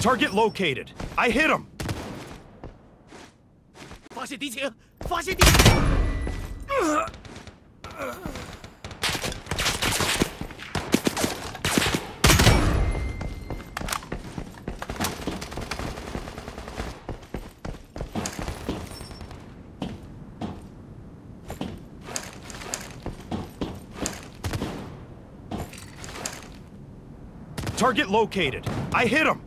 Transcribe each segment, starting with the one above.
Target located. I hit him. Target located. I hit him.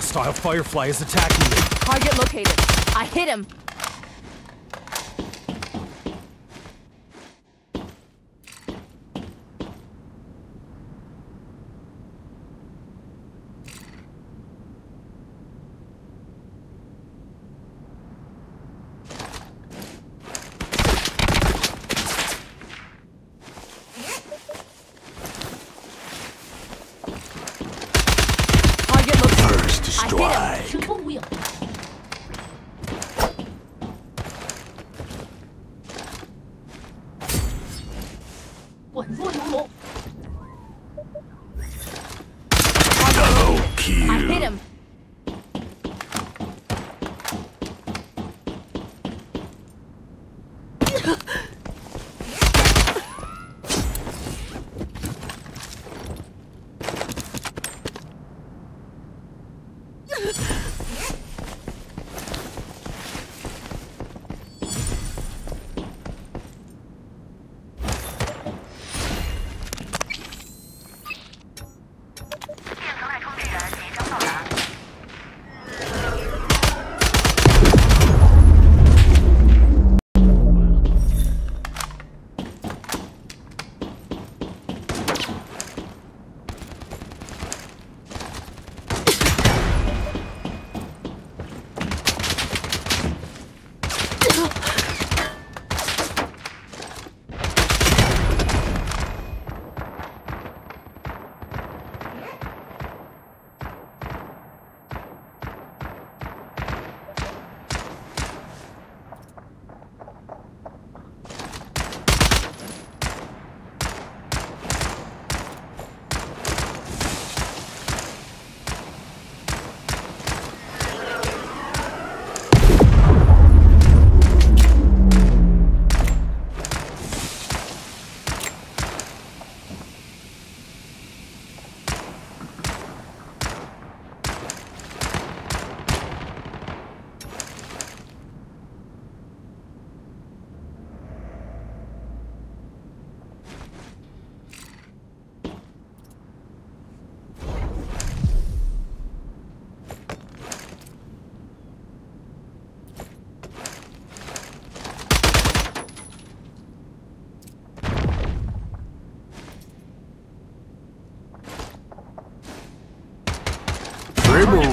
Hostile Firefly is attacking me. Target located. I hit him.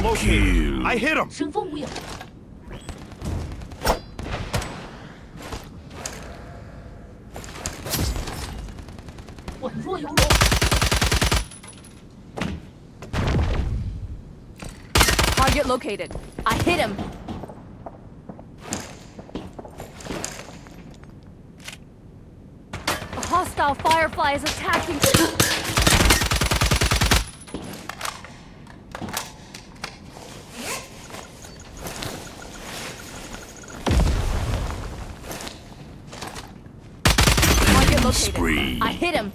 I hit him! Target located. I hit him. A hostile Firefly is attacking. Target located. Spree. I hit him.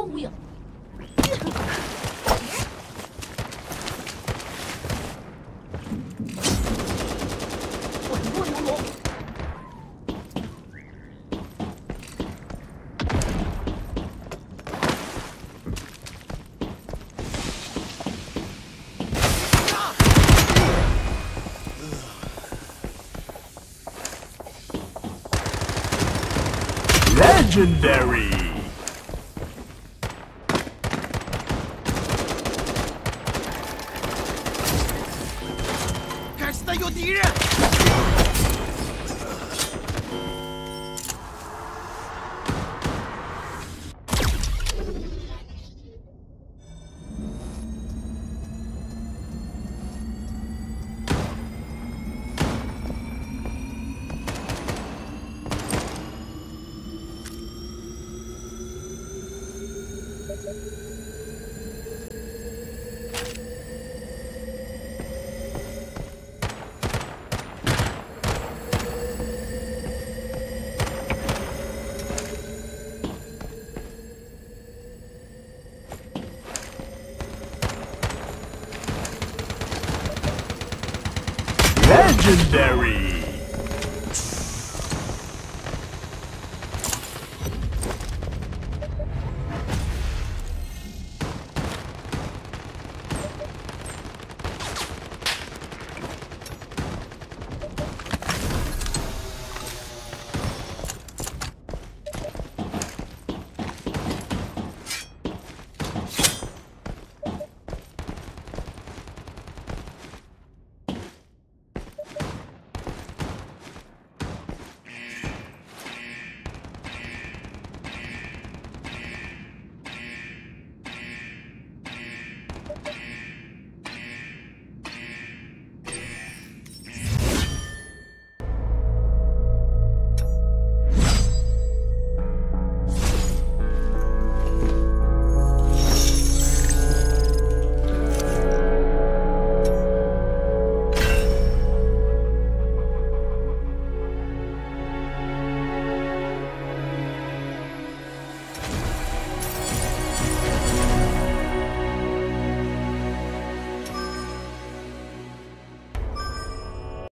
后wheel. Legendary! Legendary!